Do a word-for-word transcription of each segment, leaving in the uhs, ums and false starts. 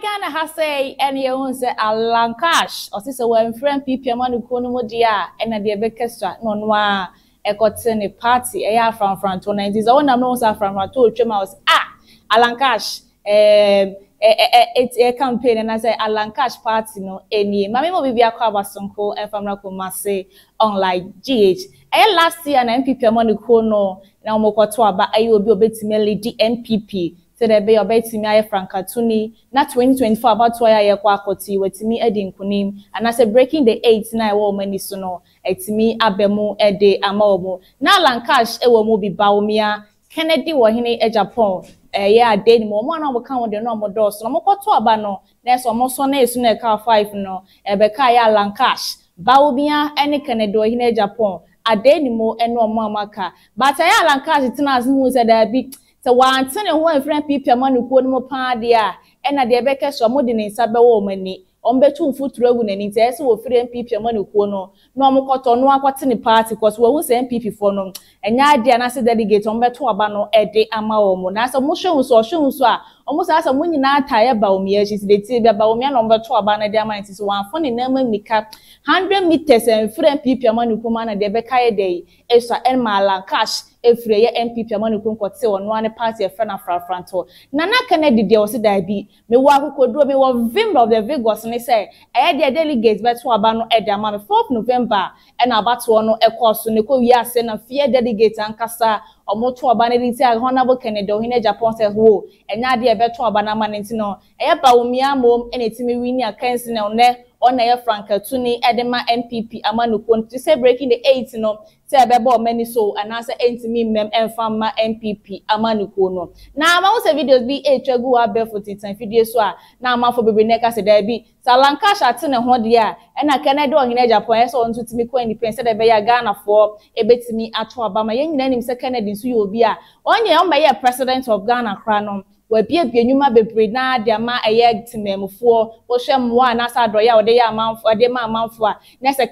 Ghana has say any own say Alan Cash or sister when friend P P M on the Konumo dia and a dear Bekestra no noir a cotton party a from front to nineties. All I'm known from front to was ah Alan Cash um a campaign and I say Alan Cash party no any Mammy will be a Kabasonko and from Nakumase on like G H. And last year an N P P on the Kono now Mokotwa, but I will be obediently the N P P. So there be obey to me frankatuni not twenty twenty-four about why I kwakoti with me edin kunim and as a breaking the eight nine wo many sono et me abemu ede amaomo na Alan Cash ewo mo bi Bawumia Kennedy Wahine Agyapong eh ya dey mo mo na mo kan wo de no mo do so mo kwoto aba no na so mo so na esu na ka five no e be ka ya Alan Cash Bawumia ene Kennedy Wahine Agyapong adeni mo eno mo amaka but ya Alan Cash tinas hu se da bi. So one ten and one friend people man who couldn't more pardia, and at the Becca so more than in Sabbaw money, on between foot road and interest with friend people man who couldn't no more cotton, no cotton party, because we was N P P for no, and now the answer delegate on better abano a day and my own. That's a motion so soon, so almost as a winning tire about me, she's the table about me number two abana their minds is one funny number me cap hundred meters and friend people man who come at the Becca day, extra and my Alan Cash. Every year N P P amani kunko tse on one party a friend afra franto. Nana Kennedy there was a diaby. Me waku kodro me wa vim of the Vegas and they say I had their delegates but to abano at their mamma fourth November and about to no a course neko yes and fear delegates and kasa or more to abanity honorable Kennedy Wahine Agyapong says whoa and now the better abanaman no a Bawumia mom and it's me winning a cancer on there. On air Franka Tuni Edema N P P Amanukon to say breaking the eight no say bebo many so and answer eight me mem and farmer N P P Amanukono. Now my videos be eight go up barefoot in videos so now man for baby neck say there be so Alan Cash atin e ho dia and I Kennedy Wahine Agyapong so on to me ko independence dey be ya Ghana for e betimi ato abama yen nyina nim say Kennedy so you obi a onye on be president of Ghana kranom. We be a numa bebre na de ma eyeg timemfo wo hwem wa na sa doya wo de ya manfo de ma manfo a na se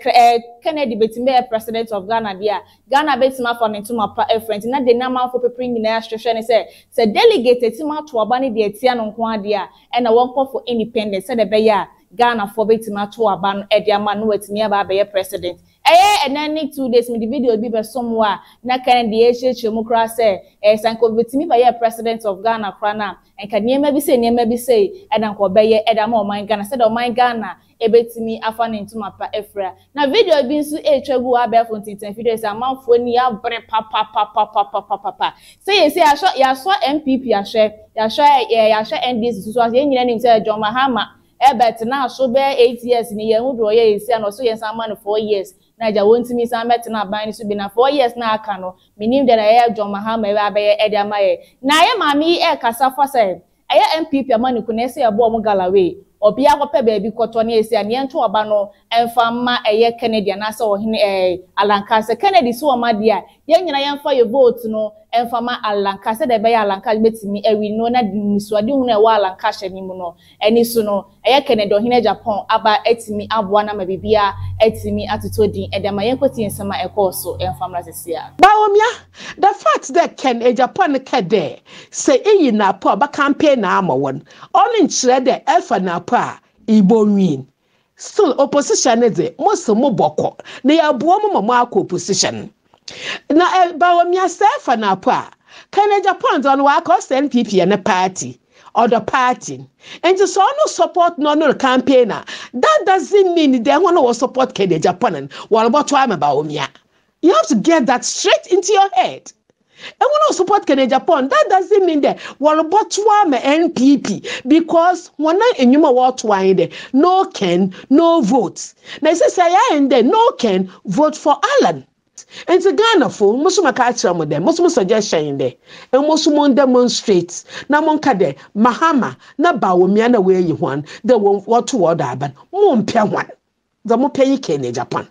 Kennedy betime president of Ghana dia Ghana betima for ntuma pa friend na de na manfo pepre nyina hwehwe ne se se delegate tima to aba ne de tia no nko ade a e na won for independence se de be ya Ghana for betima to aba no e de ma no etimi aba be president. Eh, and then next two days, me the video be by somewhere. Na Kennedy Agyapong say, eh, sanko betimi by president of Ghana krana. And can you maybe say, maybe say, and uncle Bayer, and I'm all mine Ghana. Said, oh, my Ghana, a bet me, I found into my pa Ephra. Now, video being so a trouble, I bear for ten videos a month when you have bread, papa, papa, papa, papa. Say, say, I saw, I saw N P P, I share, I share, I share, and this was the name said John Mahama. Ebert now so bear eight years in the year who draw years and also yes, I'm on four years. Naja won't miss I met and I bind to be now four years now. Cano, meaning that I have John Mahama, I bear Edia Maye. Naya Mammy, a Kassapa said, I am N P P, a man who can say a bomb gallery, or be our baby Cotonier, and Yanto Abano, and Farmer, a year Kennedy, and I saw him a Alan Cash. Kennedy saw my dear, young and I am for your boat, no, and Farmer Alan Cash, the Bay Alan Cash bets me, and we know that so I do know Alan Cash anymore, and it's no, a Kennedy Wahine Agyapong, about etimi, Abuana, maybe beer, etimi, attitude, and then my equity and summer a corso, and farmers this year. Bawumia, the fact that Kennedy Agyapong Kade say, E na poor, but campaign number one, only in Shredder, Alpha na pa Igbo win. Still opposition is the most mobile. They are born opposition. Now, about myself and our pa, Kennedy Agyapong on work cost N P P and a party or the party. And just all no support no no campaigner. That doesn't mean they want to support Kennedy Agyapong. What about time about me? You have to get that straight into your head. And we don't support Kennedy Agyapong. That doesn't mean that we're about to arm N P P because when I in human world wide, no can, no votes. Now it says I and then no can vote for Alan. And the Ghana for most of my catch on them, most of my suggestion in there, and most of them demonstrates. Now, Monkade, Mahama, now Bawumia, the way you want, the one what to order, but won't pay one. The more pay Kennedy Agyapong.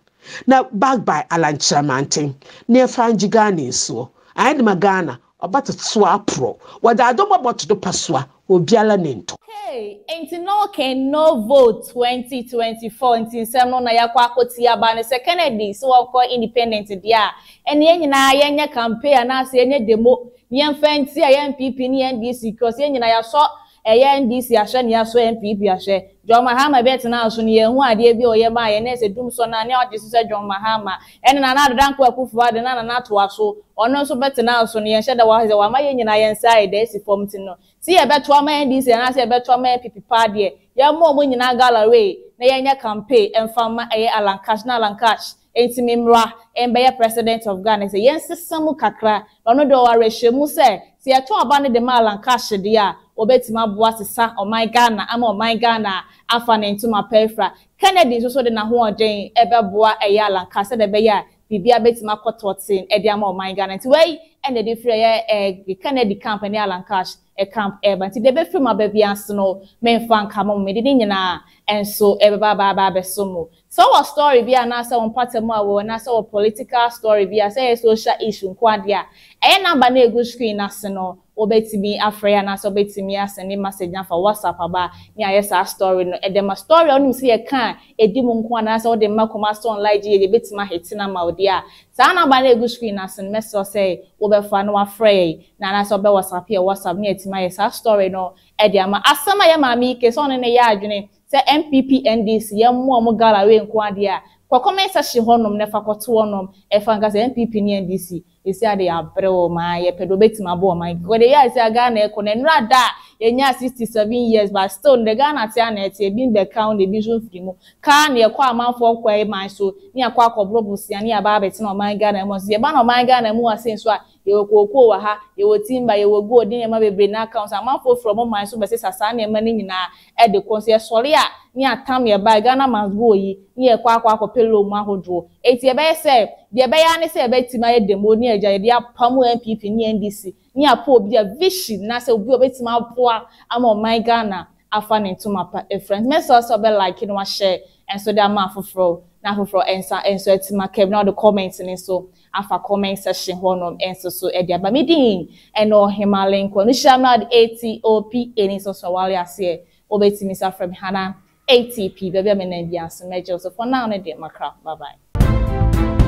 Now, back by Alan Chamanting, near Franjigani, so. I my Ghana about to swap pro. What I don't want to do, Pasua will be a lento. Hey, ain't no can no vote twenty twenty four and in seven on Ayaquacotia by the second so I'll call independent. Yeah, and yen and I and your campaign and I say any demo, young fancy, I am N D C because yen and I saw. N D C ashe ni aso N P P ashe. John Mahama bet na aso ni ehu ade bi oye ba ye na se dum so na ne odi se John Mahama. Ene na na adodan ko akufu ade na na na to aso. Ono so bet na aso ni ye hye da wa hye wa ma ye nyina ye nsai de si form tin no. Si ye beto ma N D C na se beto ma N P P pa de. Ye mo mo nyina gallery na ye nya campaign emfama eye Alan Cash na Alan Cash. Entimimra embe president of Ghana say yen sesam kakra no do wa rehemu say se eto abane de Alan Cash de a obetima boa sesa o my Ghana ama o my Ghana afa na entima pefra Kennedy so so de na ho oden ebe boa eye Alan Cash de be ya bibia betima kototin e de ama o my Ghana nti wey and the different eh Kennedy company Alan Cash e camp e ba nti de be firma ba bia no menfa nka mo me de nyina enso e ba ba ba be so mo. So our story be na say on patema we na say our political story be say social issue kwadia e number na egu screen na se no obetimi afreya na so obetimi asene message na for WhatsApp aba ni ayesa story no e dem a story onu see e kan edi mu nko na say o dem makoma so online e betima hetina ma odi a sa number na egu screen na se message say wo be fa no afrey na na so be WhatsApp e WhatsApp ni etima ayesa story no e dem ma asama ya ma mi ke so ne ne ya adwene se M P P N D C ya mu omo galawe nko adia kwa comment section honum ne fakoto honum e fanga se M P P ni N D C isi ade abrewo ma ye pedo betima bo ma go de ya isi aga na eko na nra da enya sixty-seven years but still the Ghana tia na tia bi be count the vision frimo ka na eko amanfo kwa e man so ni akwa akobrobusia ni aba beti na man Ghana mo se ba na man Ghana mu asen so a ye okoko wa ha ye otimba ye wogu odin e ma bebre na account amanfo from man so be se sasa na e ma ni nyina e de konse sori a ni atam ye ba Ghana must go yi ni ekwa akwa akopelo mu ahodo eti e be se de be ya ni se betima ye demo ni eja ye dia pamu M P P ni N D C ni apo obi a vision na se obi obetima poa am on my Ghana afa ne ntoma e friend me so so be like no wa share and so that ma fofro na fofro answer enso etima kebi na the comments ni so afa comment session honum enso so e dia ba me din e no himalen ko ni sham na atop eni so so wale ase obetimi sa from Hana A T P baby me na bia so meje so for now ne de makra bye bye.